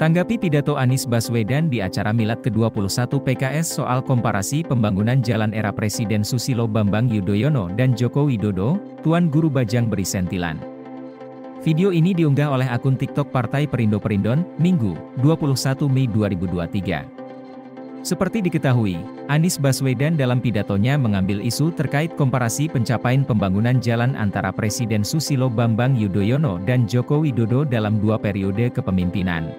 Tanggapi pidato Anies Baswedan di acara Milad ke-21 PKS soal komparasi pembangunan jalan era Presiden Susilo Bambang Yudhoyono dan Joko Widodo, Tuan Guru Bajang beri sentilan. Video ini diunggah oleh akun TikTok Partai Perindo Perindon, Minggu, 21 Mei 2023. Seperti diketahui, Anies Baswedan dalam pidatonya mengambil isu terkait komparasi pencapaian pembangunan jalan antara Presiden Susilo Bambang Yudhoyono dan Joko Widodo dalam dua periode kepemimpinan.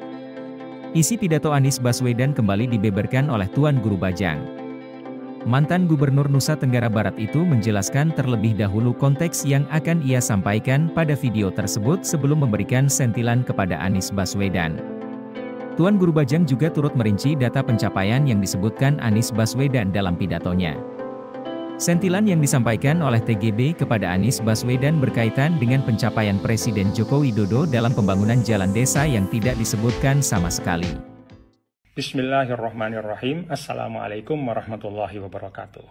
Isi pidato Anies Baswedan kembali dibeberkan oleh Tuan Guru Bajang. Mantan Gubernur Nusa Tenggara Barat itu menjelaskan terlebih dahulu konteks yang akan ia sampaikan pada video tersebut sebelum memberikan sentilan kepada Anies Baswedan. Tuan Guru Bajang juga turut merinci data pencapaian yang disebutkan Anies Baswedan dalam pidatonya. Sentilan yang disampaikan oleh TGB kepada Anies Baswedan berkaitan dengan pencapaian Presiden Joko Widodo dalam pembangunan jalan desa yang tidak disebutkan sama sekali. Bismillahirrahmanirrahim. Assalamualaikum warahmatullahi wabarakatuh.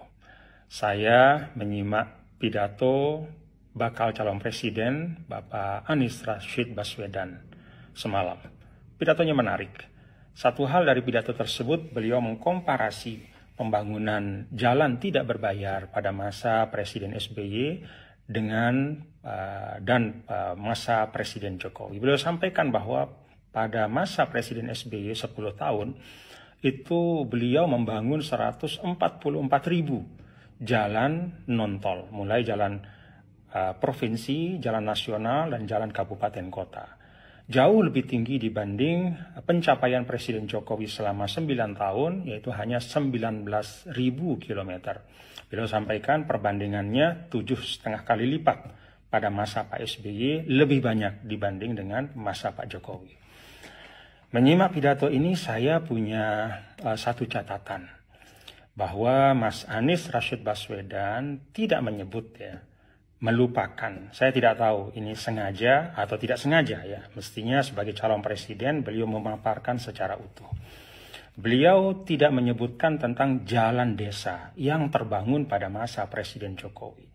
Saya menyimak pidato bakal calon presiden Bapak Anies Rasyid Baswedan semalam. Pidatonya menarik. Satu hal dari pidato tersebut, beliau mengkomparasi pembangunan jalan tidak berbayar pada masa Presiden SBY dengan masa Presiden Jokowi. Beliau sampaikan bahwa pada masa Presiden SBY 10 tahun itu beliau membangun 144.000 jalan non-tol, mulai jalan provinsi, jalan nasional, dan jalan kabupaten kota. Jauh lebih tinggi dibanding pencapaian Presiden Jokowi selama 9 tahun, yaitu hanya 19.000 km. Beliau sampaikan perbandingannya 7,5 kali lipat pada masa Pak SBY, lebih banyak dibanding dengan masa Pak Jokowi. Menyimak pidato ini, saya punya satu catatan, bahwa Mas Anies Rasyid Baswedan tidak menyebut, ya, melupakan. Saya tidak tahu ini sengaja atau tidak sengaja, ya. Mestinya sebagai calon presiden beliau memaparkan secara utuh. Beliau tidak menyebutkan tentang jalan desa yang terbangun pada masa Presiden Jokowi.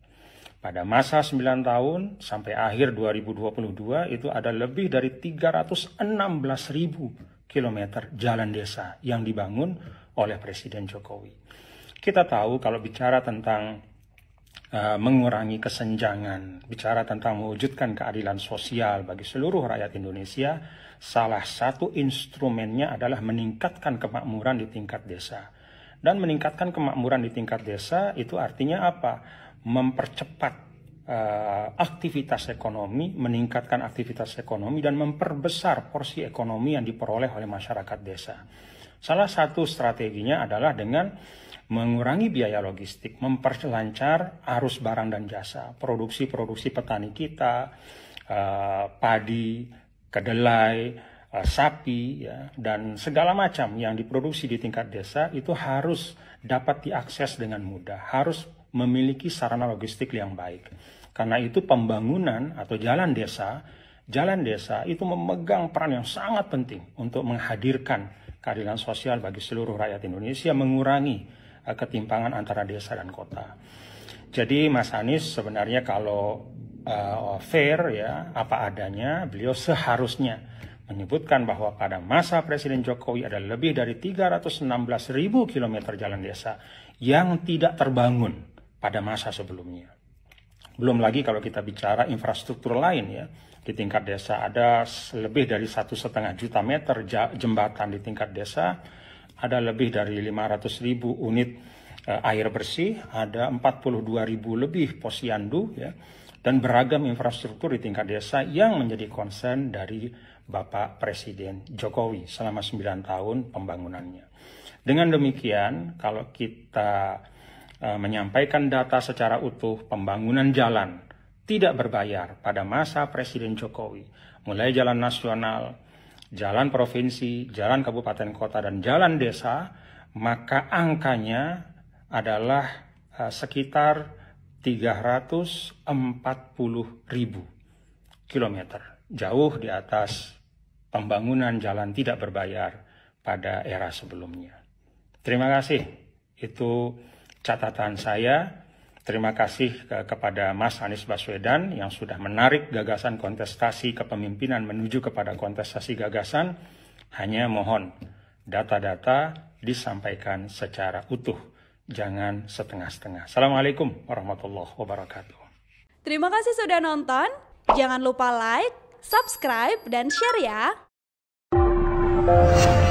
Pada masa 9 tahun sampai akhir 2022 itu ada lebih dari 316.000 kilometer jalan desa yang dibangun oleh Presiden Jokowi. Kita tahu kalau bicara tentang mengurangi kesenjangan, bicara tentang mewujudkan keadilan sosial bagi seluruh rakyat Indonesia, salah satu instrumennya adalah meningkatkan kemakmuran di tingkat desa. Dan meningkatkan kemakmuran di tingkat desa itu artinya apa? Mempercepat aktivitas ekonomi, meningkatkan aktivitas ekonomi, dan memperbesar porsi ekonomi yang diperoleh oleh masyarakat desa. Salah satu strateginya adalah dengan mengurangi biaya logistik, memperlancar arus barang dan jasa, produksi-produksi petani kita, padi, kedelai, sapi, ya, dan segala macam yang diproduksi di tingkat desa itu harus dapat diakses dengan mudah, harus memiliki sarana logistik yang baik. Karena itu pembangunan atau jalan desa itu memegang peran yang sangat penting untuk menghadirkan keadilan sosial bagi seluruh rakyat Indonesia, mengurangi ketimpangan antara desa dan kota. Jadi Mas Anies sebenarnya kalau fair, ya, apa adanya, beliau seharusnya menyebutkan bahwa pada masa Presiden Jokowi ada lebih dari 316.000 kilometer jalan desa yang tidak terbangun pada masa sebelumnya. Belum lagi kalau kita bicara infrastruktur lain, ya, di tingkat desa ada lebih dari 1,5 juta meter jembatan di tingkat desa. Ada lebih dari 500.000 unit air bersih, ada 42.000 lebih posyandu, ya, dan beragam infrastruktur di tingkat desa yang menjadi concern dari Bapak Presiden Jokowi selama 9 tahun pembangunannya. Dengan demikian, kalau kita menyampaikan data secara utuh pembangunan jalan tidak berbayar pada masa Presiden Jokowi, mulai jalan nasional, jalan provinsi, jalan kabupaten kota, dan jalan desa, maka angkanya adalah sekitar 340.000 kilometer. Jauh di atas pembangunan jalan tidak berbayar pada era sebelumnya. Terima kasih. Itu catatan saya. Terima kasih kepada Mas Anies Baswedan yang sudah menarik gagasan kontestasi kepemimpinan menuju kepada kontestasi gagasan. Hanya mohon data-data disampaikan secara utuh, jangan setengah-setengah. Assalamualaikum warahmatullahi wabarakatuh. Terima kasih sudah nonton. Jangan lupa like, subscribe, dan share ya.